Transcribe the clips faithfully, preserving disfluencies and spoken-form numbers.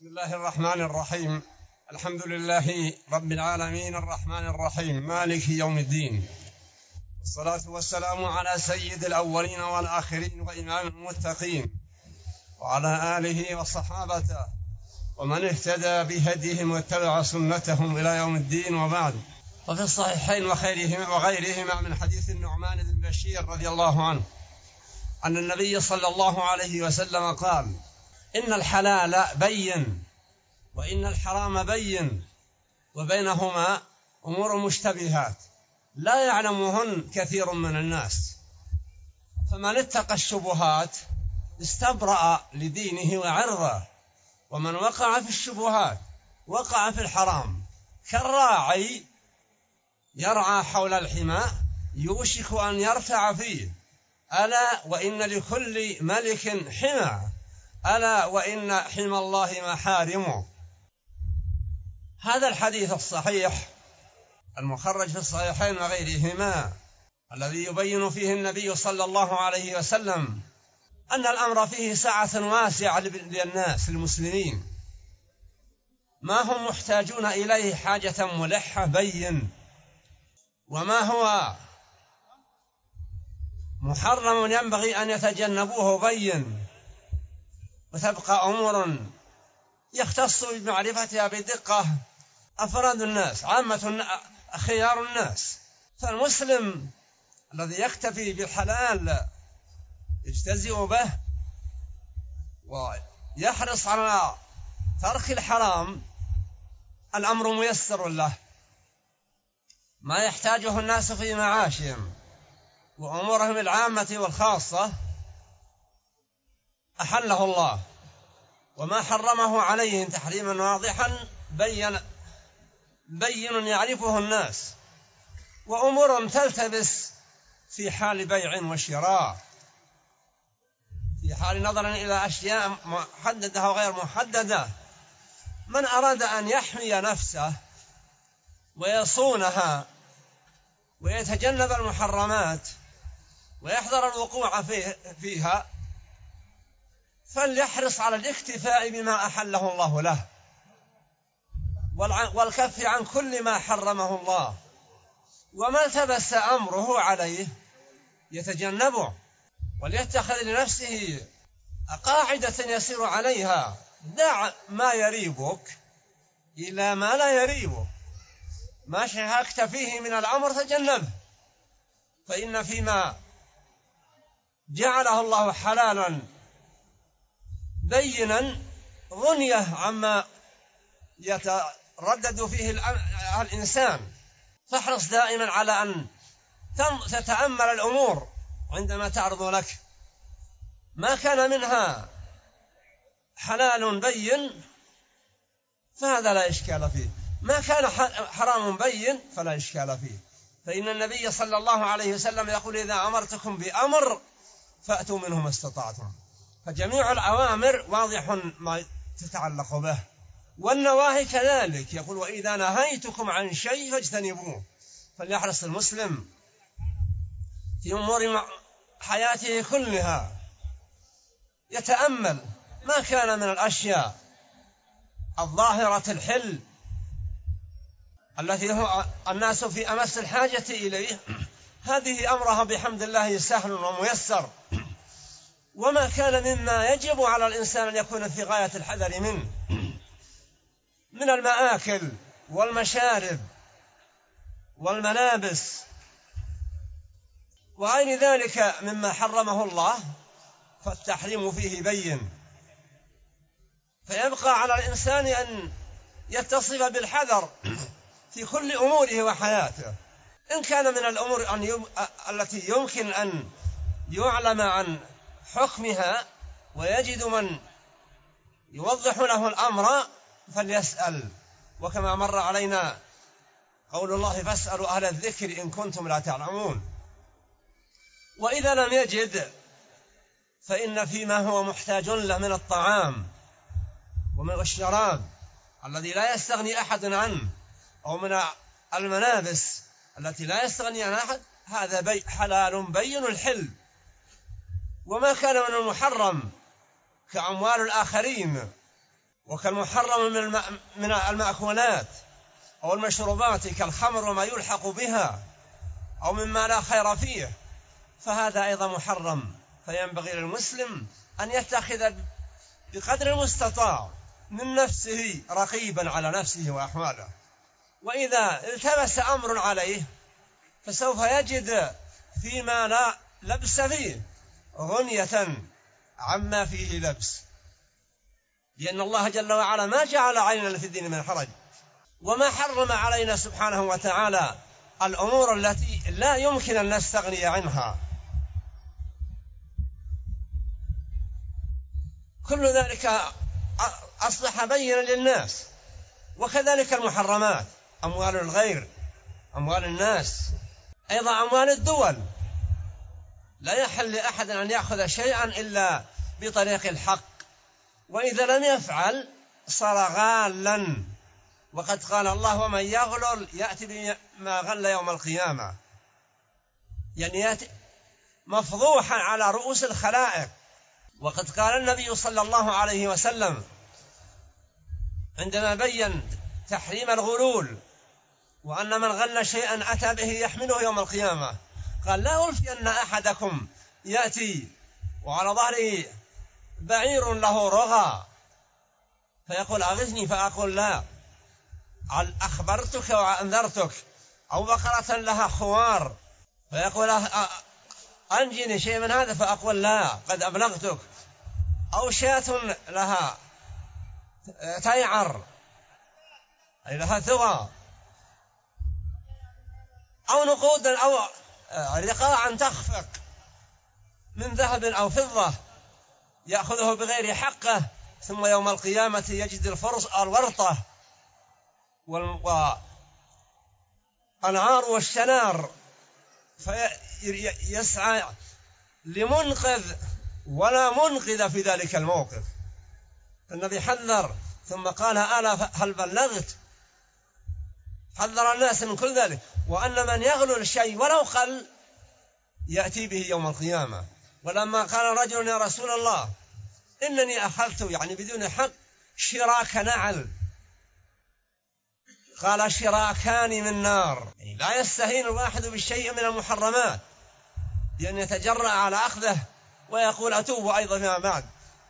بسم الله الرحمن الرحيم. الحمد لله رب العالمين الرحمن الرحيم مالك يوم الدين، والصلاة والسلام على سيد الأولين والآخرين وإمام المتقين، وعلى آله وصحابته ومن اهتدى بهديهم واتبع سنتهم إلى يوم الدين، وبعد. وفي الصحيحين وخيرهما وغيرهما من حديث النعمان بن بشير رضي الله عنه أن النبي صلى الله عليه وسلم قال: إن الحلال بين وإن الحرام بين، وبينهما أمور مشتبهات لا يعلمهن كثير من الناس، فمن اتقى الشبهات استبرأ لدينه وعرضه، ومن وقع في الشبهات وقع في الحرام، كالراعي يرعى حول الحمى يوشك أن يرتع فيه، ألا وإن لكل ملك حمى، ألا وإن حمى الله محارمه. هذا الحديث الصحيح المخرج في الصحيحين وغيرهما الذي يبين فيه النبي صلى الله عليه وسلم أن الأمر فيه سعة واسعة للناس المسلمين، ما هم محتاجون إليه حاجة ملحة بين، وما هو محرم ينبغي أن يتجنبوه بين، وتبقى أمور يختص بمعرفتها بدقة أفراد الناس، عامة خيار الناس. فالمسلم الذي يكتفي بالحلال يجتزئ به ويحرص على ترك الحرام الأمر ميسر له، ما يحتاجه الناس في معاشهم وأمورهم العامة والخاصة أحله الله، وما حرمه عليهم تحريما واضحا بين بين يعرفه الناس، وأمور تلتبس في حال بيع وشراء، في حال نظرا إلى أشياء محددة وغير محددة. من أراد أن يحمي نفسه ويصونها ويتجنب المحرمات ويحذر الوقوع فيها فليحرص على الاكتفاء بما أحله الله له، والكف عن كل ما حرمه الله، وما التبس أمره عليه يتجنبه، وليتخذ لنفسه قاعدة يسير عليها: دع ما يريبك إلى ما لا يريبك، ما شهكت فيه من الأمر تجنبه، فإن فيما جعله الله حلالا بينا غنية عما يتردد فيه الإنسان. فاحرص دائما على أن تتأمل الأمور عندما تعرض لك، ما كان منها حلال بين فهذا لا إشكال فيه، ما كان حرام بين فلا إشكال فيه، فإن النبي صلى الله عليه وسلم يقول: إذا أمرتكم بأمر فأتوا منه ما استطعتم. فجميع الأوامر واضح ما تتعلق به، والنواهي كذلك، يقول: وإذا نهيتكم عن شيء فاجتنبوه. فليحرص المسلم في أمور حياته كلها، يتأمل ما كان من الأشياء الظاهرة الحل التي هو الناس في أمس الحاجة إليه، هذه أمرها بحمد الله سهل وميسر، وما كان مما يجب على الإنسان أن يكون في غاية الحذر منه من المآكل والمشارب والملابس وغير ذلك مما حرمه الله، فالتحريم فيه بين. فيبقى على الإنسان أن يتصف بالحذر في كل أموره وحياته، إن كان من الأمور أن يم... التي يمكن أن يعلم عن حكمها ويجد من يوضح له الأمر فليسأل، وكما مر علينا قول الله: فاسألوا أهل الذكر إن كنتم لا تعلمون. وإذا لم يجد فإن فيما هو محتاج له من الطعام ومن الشراب الذي لا يستغني أحد عنه، أو من الملابس التي لا يستغني عنها أحد، هذا بي حلال بين الحل. وما كان من المحرم كأموال الآخرين وكالمحرم من من المأكولات أو المشروبات كالخمر وما يلحق بها أو مما لا خير فيه، فهذا أيضا محرم. فينبغي للمسلم أن يتخذ بقدر المستطاع من نفسه رقيبا على نفسه وأحواله، وإذا التبس أمر عليه فسوف يجد فيما لا لبس فيه غنية عما فيه لبس، لأن الله جل وعلا ما جعل علينا في الدين من حرج، وما حرم علينا سبحانه وتعالى الأمور التي لا يمكن أن نستغني عنها. كل ذلك أصبح بينا للناس، وكذلك المحرمات، أموال الغير، أموال الناس، أيضا أموال الدول. لا يحل لأحد أن يأخذ شيئا إلا بطريق الحق، وإذا لم يفعل صار غالا، وقد قال الله ومن يغلل يأتي بما غل يوم القيامة، يعني يأتي مفضوحا على رؤوس الخلائق. وقد قال النبي صلى الله عليه وسلم عندما بين تحريم الغلول وأن من غل شيئا أتى به يحمله يوم القيامة، قال لا ألفين أحدكم يأتي وعلى ظهره بعير له رغى فيقول أغثني فأقول لا، أخبرتك وأنذرتك، أو بقرة لها خوار فيقول أنجني شيء من هذا فأقول لا قد أبلغتك، أو شاة لها تيعر أي لها ثغى، أو نقود أو رقاعا تخفق من ذهب أو فضة يأخذه بغير حقه، ثم يوم القيامة يجد الفرس الورطة والأنعار والشنار فيسعى لمنقذ ولا منقذ في ذلك الموقف. النبي حذر ثم قال ألا هل بلغت، حذر الناس من كل ذلك، وأن من يغلو الشيء ولو قل يأتي به يوم القيامة. ولما قال رجل يا رسول الله إنني أخذت يعني بدون حق شراك نعل، قال شراكان من نار، يعني لا يستهين الواحد بالشيء من المحرمات لأن يتجرأ على أخذه ويقول أتوب أيضا فيما بعد،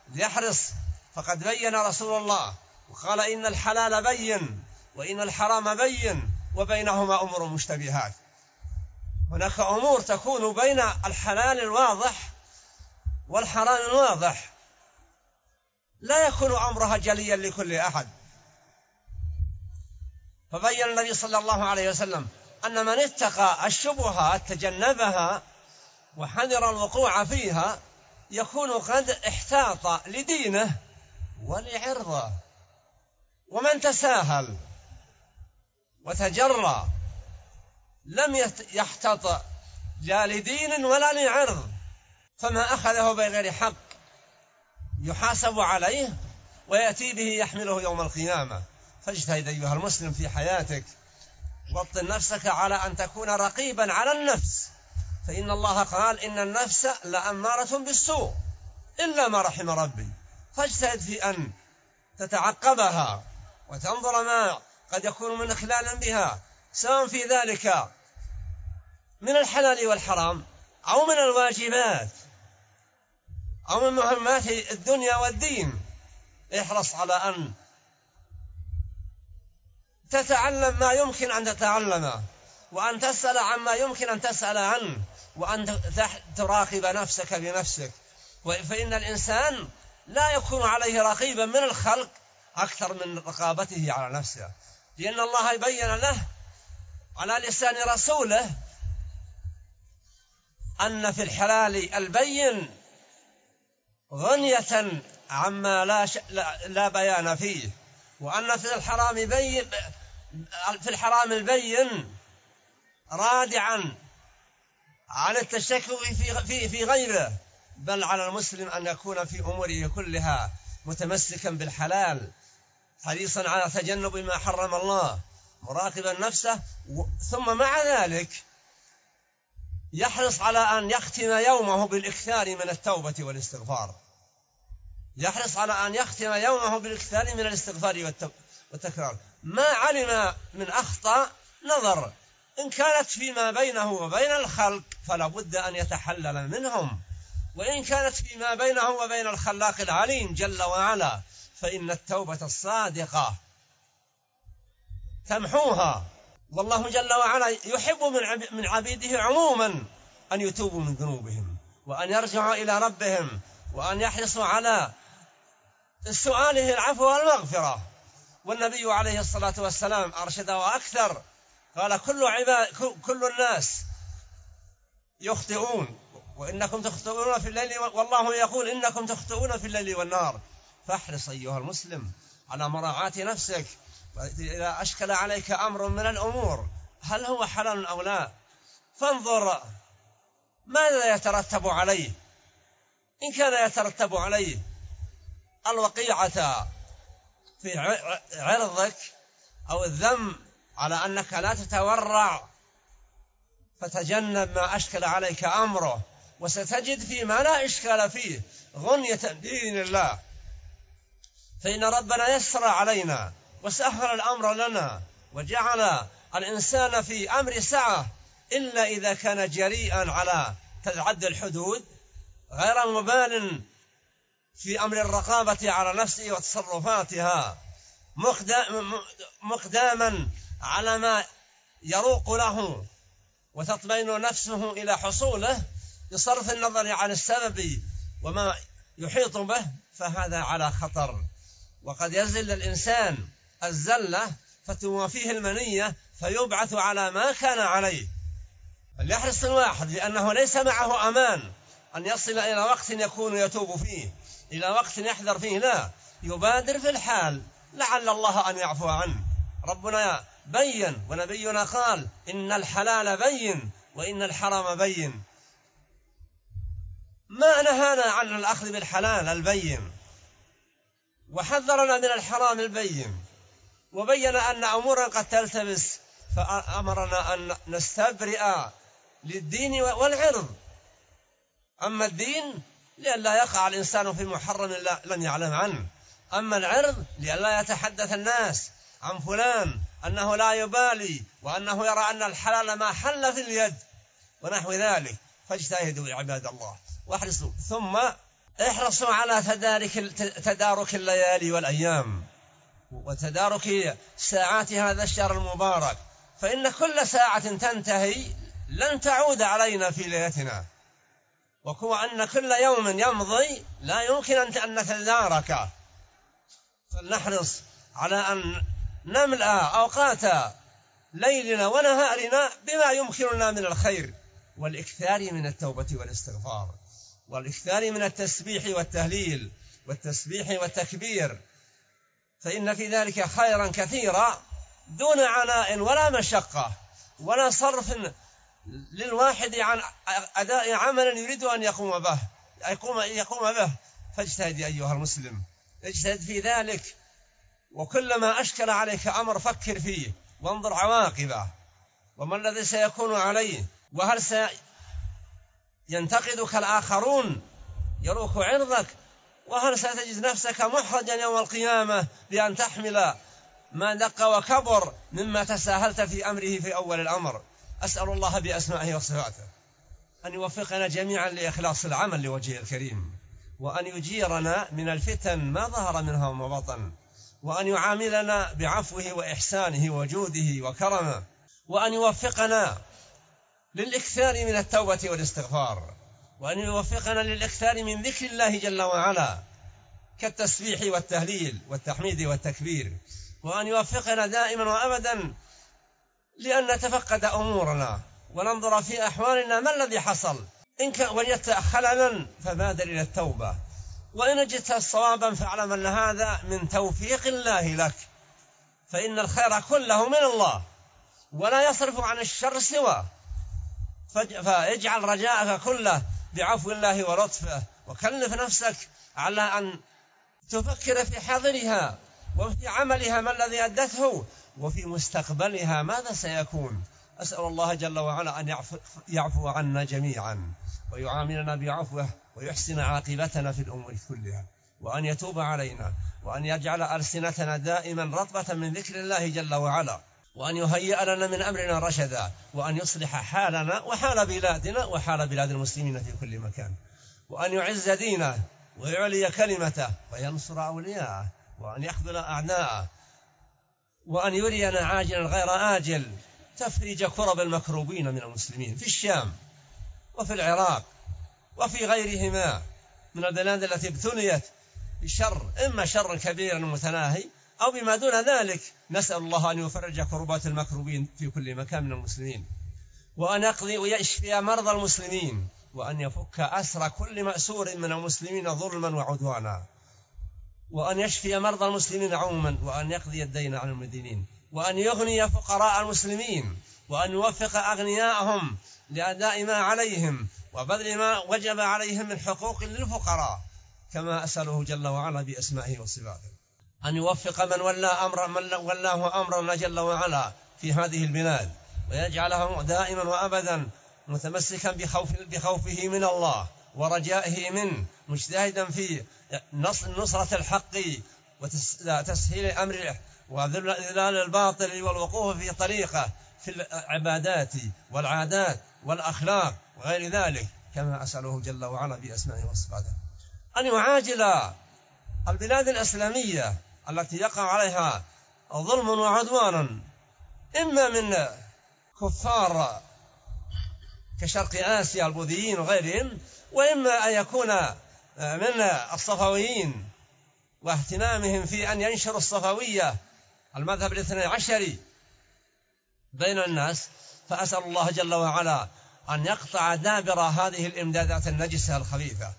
ليحرص. فقد بين رسول الله وقال إن الحلال بين وإن الحرام بين وبينهما أمور مشتبهات، هناك أمور تكون بين الحلال الواضح والحرام الواضح، لا يكون أمرها جليا لكل أحد. فبين النبي صلى الله عليه وسلم أن من اتقى الشبهات تجنبها وحذر الوقوع فيها يكون قد احتاط لدينه ولعرضه، ومن تساهل وتجرى لم يحتط لا لدين ولا لعرض، فما أخذه بغير حق يحاسب عليه ويأتي به يحمله يوم القيامة. فاجتهد أيها المسلم في حياتك، وطن نفسك على أن تكون رقيبا على النفس، فإن الله قال إن النفس لأمارة بالسوء إلا ما رحم ربي، فاجتهد في أن تتعقبها وتنظر ما قد يكون من خلال بها، سواء في ذلك من الحلال والحرام أو من الواجبات أو من مهمات الدنيا والدين. احرص على أن تتعلم ما يمكن أن تتعلمه، وأن تسأل عما يمكن أن تسأل عنه، وأن تراقب نفسك بنفسك، فإن الإنسان لا يكون عليه رقيبا من الخلق أكثر من رقابته على نفسه، لأن الله بين له على لسان رسوله أن في الحلال البين غنية عما لا, لا بيان فيه، وأن في الحرام بين في الحرام البين رادعا على التشكك في في في غيره، بل على المسلم أن يكون في أموره كلها متمسكا بالحلال، حريصا على تجنب ما حرم الله، مراقبا نفسه، ثم مع ذلك يحرص على أن يختم يومه بالإكثار من التوبة والاستغفار. يحرص على أن يختم يومه بالإكثار من الاستغفار والتكرار. ما علم من أخطأ نظر، إن كانت فيما بينه وبين الخلق فلا بد أن يتحلل منهم، وإن كانت فيما بينه وبين الخلاق العليم جل وعلا فإن التوبة الصادقة تمحوها. والله جل وعلا يحب من عبيده عموما أن يتوبوا من ذنوبهم وأن يرجعوا إلى ربهم وأن يحرصوا على سؤاله العفو والمغفرة. والنبي عليه الصلاة والسلام أرشد وأكثر، قال: كل, عباد كل الناس يخطئون وإنكم تخطئون في الليل، والله يقول إنكم تخطئون في الليل والنهار. فاحرص أيها المسلم على مراعاة نفسك، إذا أشكل عليك أمر من الأمور هل هو حلال أو لا، فانظر ماذا يترتب عليه. إن كان يترتب عليه الوقيعة في عرضك أو الذم على أنك لا تتورع، فتجنب ما أشكل عليك أمره، وستجد فيما لا إشكال فيه غنية بإذن الله، فإن ربنا يسر علينا وسهل الأمر لنا وجعل الإنسان في أمر سعة، إلا إذا كان جريئا على تتعدى الحدود غير مبال في أمر الرقابة على نفسه وتصرفاتها، مقداما على ما يروق له وتطمئن نفسه إلى حصوله بصرف النظر عن السبب وما يحيط به، فهذا على خطر، وقد يزل الإنسان الزلة فتوافيه المنية فيبعث على ما كان عليه. فليحرص الواحد، لأنه ليس معه أمان أن يصل إلى وقت يكون يتوب فيه، إلى وقت يحذر فيه، لا، يبادر في الحال لعل الله أن يعفو عنه. ربنا بين ونبينا قال: إن الحلال بين وإن الحرام بين، ما نهانا عن الأخذ بالحلال البين وحذرنا من الحرام البين، وبين أن أمورا قد تلتبس، فأمرنا أن نستبرئ للدين والعرض، أما الدين لئلا يقع الإنسان في محرم لم يعلم عنه، أما العرض لئلا يتحدث الناس عن فلان أنه لا يبالي وأنه يرى أن الحلال ما حل في اليد ونحو ذلك. فاجتهدوا يا عباد الله واحرصوا، ثم احرصوا على تدارك الليالي والأيام وتدارك ساعات هذا الشهر المبارك، فإن كل ساعة تنتهي لن تعود علينا في ليلتنا، وكو أن كل يوم يمضي لا يمكن أن نتداركه، فلنحرص على أن نملأ أوقات ليلنا ونهارنا بما يمكننا من الخير، والإكثار من التوبة والاستغفار، والإكثار من التسبيح والتهليل والتسبيح والتكبير، فإن في ذلك خيرا كثيرا دون عناء ولا مشقة ولا صرف للواحد عن أداء عمل يريد أن يقوم به يقوم, يقوم به. فاجتهد أيها المسلم، اجتهد في ذلك، وكلما أشكل عليك أمر فكر فيه وانظر عواقبه وما الذي سيكون عليه، وهل سينتقدك الآخرون يروك عرضك، وهل ستجد نفسك محرجا يوم القيامة بأن تحمل ما دق وكبر مما تساهلت في أمره في أول الأمر. أسأل الله بأسمائه وصفاته أن يوفقنا جميعا لإخلاص العمل لوجهه الكريم، وأن يجيرنا من الفتن ما ظهر منها وما بطن، وأن يعاملنا بعفوه وإحسانه وجوده وكرمه، وأن يوفقنا للإكثار من التوبة والاستغفار، وأن يوفقنا للإكثار من ذكر الله جل وعلا كالتسبيح والتهليل والتحميد والتكبير، وأن يوفقنا دائما وأبدا لأن نتفقد أمورنا وننظر في أحوالنا ما الذي حصل، إن وجدت خللا فبادر إلى التوبة، وإن وجدت صوابا فاعلم أن هذا من توفيق الله لك، فإن الخير كله من الله ولا يصرف عن الشر سواه، فاجعل رجاءك كله بعفو الله ولطفه، وكلف نفسك على أن تفكر في حاضرها وفي عملها ما الذي أدته، وفي مستقبلها ماذا سيكون. أسأل الله جل وعلا أن يعفو, يعفو عنا جميعا ويعاملنا بعفوه ويحسن عاقبتنا في الأمور كلها. وأن يتوب علينا، وأن يجعل ألسنتنا دائما رطبة من ذكر الله جل وعلا، وأن يهيئ لنا من أمرنا رشدا، وأن يصلح حالنا وحال بلادنا وحال بلاد المسلمين في كل مكان، وأن يعز دينه ويعلي كلمته وينصر أولياءه، وأن يخذل أعداءه، وأن يرينا عاجلا غير آجل تفريج كرب المكروبين من المسلمين في الشام وفي العراق وفي غيرهما من البلاد التي ابتليت بشر، إما شر كبير متناهي أو بما دون ذلك. نسأل الله أن يفرج كربات المكروبين في كل مكان من المسلمين، وأن يقضي ويشفي مرضى المسلمين، وأن يفك أسر كل مأسور من المسلمين ظلما وعدوانا، وأن يشفي مرضى المسلمين عموما، وأن يقضي الدين عن المدينين، وأن يغني فقراء المسلمين، وأن يوفق أغنياءهم لأداء ما عليهم وبذل ما وجب عليهم من حقوق للفقراء، كما أسأله جل وعلا بأسمائه وصفاته أن يوفق من ولى أمر من ولاه أمرنا جل وعلا في هذه البلاد، ويجعله دائما وأبدا متمسكا بخوف بخوفه من الله ورجائه منه، مجتهدا في نصرة الحق وتسهيل أمره وذلال الباطل، والوقوف في طريقه في العبادات والعادات والأخلاق وغير ذلك، كما أسأله جل وعلا بأسمائه وصفاته أن يعاجل البلاد الإسلامية التي يقع عليها ظلم وعدوان، إما من كفار كشرق آسيا البوذيين وغيرهم، وإما أن يكون من الصفويين واهتمامهم في أن ينشروا الصفوية المذهب الاثني عشري بين الناس. فأسأل الله جل وعلا أن يقطع دابر هذه الإمدادات النجسة الخبيثة،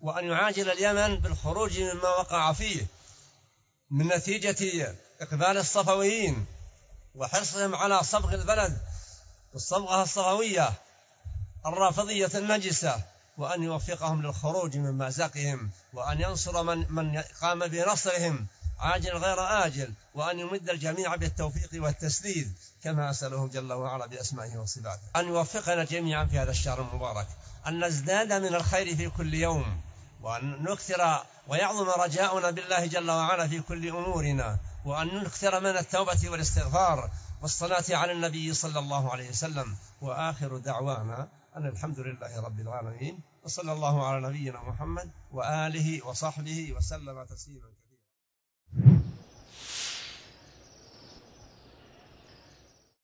وأن يعاجل اليمن بالخروج مما وقع فيه من نتيجة إقبال الصفويين وحرصهم على صبغ البلد والصبغة الصفوية الرافضية النجسة، وأن يوفقهم للخروج من مأزقهم، وأن ينصر من, من قام بنصرهم عاجل غير آجل، وأن يمد الجميع بالتوفيق والتسديد، كما أسأله جل وعلا بأسمائه وصفاته أن يوفقنا جميعا في هذا الشهر المبارك، أن نزداد من الخير في كل يوم، وأن نكثر ويعظم رجاؤنا بالله جل وعلا في كل أمورنا، وأن نكثر من التوبة والاستغفار والصلاة على النبي صلى الله عليه وسلم. وآخر دعوانا أن الحمد لله رب العالمين، وصلى الله على نبينا محمد وآله وصحبه وسلم تسليما.